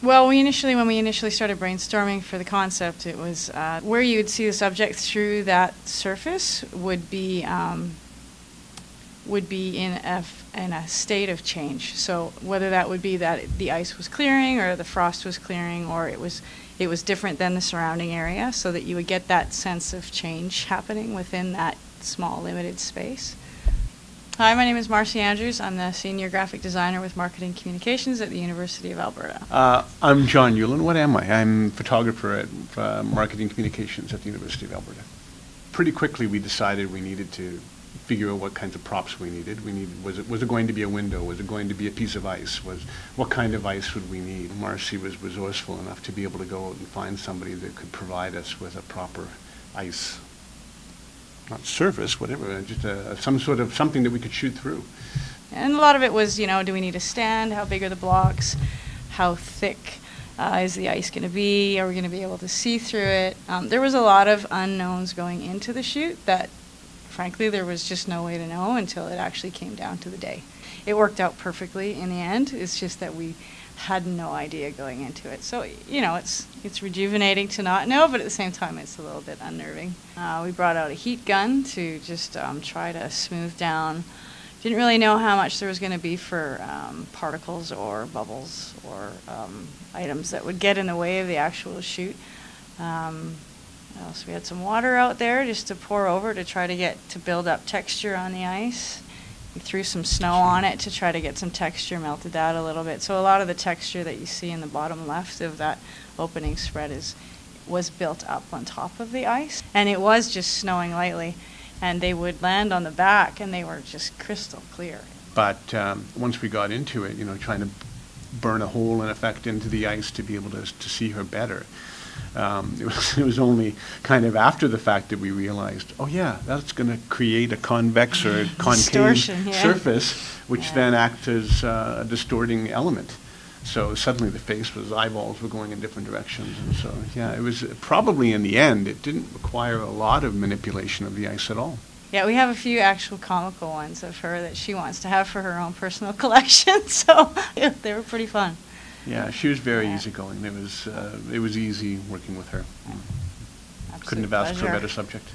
Well, when we initially started brainstorming for the concept, it was where you would see the subject through that surface would be in a state of change. So whether that would be that the ice was clearing, or the frost was clearing, or it was different than the surrounding area, so that you would get that sense of change happening within that small limited space. Hi, my name is Marcy Andrews. I'm the Senior Graphic Designer with Marketing Communications at the University of Alberta. I'm John Ulan. What am I? I'm a photographer at Marketing Communications at the University of Alberta. Pretty quickly we decided we needed to figure out what kinds of props we needed. Was it going to be a window? Was it going to be a piece of ice? What kind of ice would we need? Marcy was resourceful enough to be able to go out and find somebody that could provide us with a proper ice. Not surface, whatever, just some sort of something that we could shoot through. And a lot of it was, you know, do we need a stand? How big are the blocks? How thick is the ice going to be? Are we going to be able to see through it? There was a lot of unknowns going into the shoot that, frankly, there was just no way to know until it actually came down to the day. It worked out perfectly in the end. It's just that we had no idea going into it. So, you know, it's rejuvenating to not know, but at the same time it's a little bit unnerving. We brought out a heat gun to just try to smooth down. Didn't really know how much there was going to be for particles or bubbles or items that would get in the way of the actual shoot. So we had some water out there just to pour over to try to build up texture on the ice. We threw some snow on it to try to get some texture, melted out a little bit. So a lot of the texture that you see in the bottom left of that opening spread was built up on top of the ice. And it was just snowing lightly, and they would land on the back, and they were just crystal clear. But once we got into it, you know, trying to burn a hole, in effect, into the ice to be able to see her better, it was only kind of after the fact that we realized, oh yeah, that's going to create a convex or concave surface, which then acts as a distorting element. So suddenly the face was, eyeballs were going in different directions. And so, yeah, it was probably in the end, it didn't require a lot of manipulation of the ice at all. Yeah, we have a few actual comical ones of her that she wants to have for her own personal collection, so they were pretty fun. Yeah, she was very easygoing. It was easy working with her. Couldn't have asked for a better subject.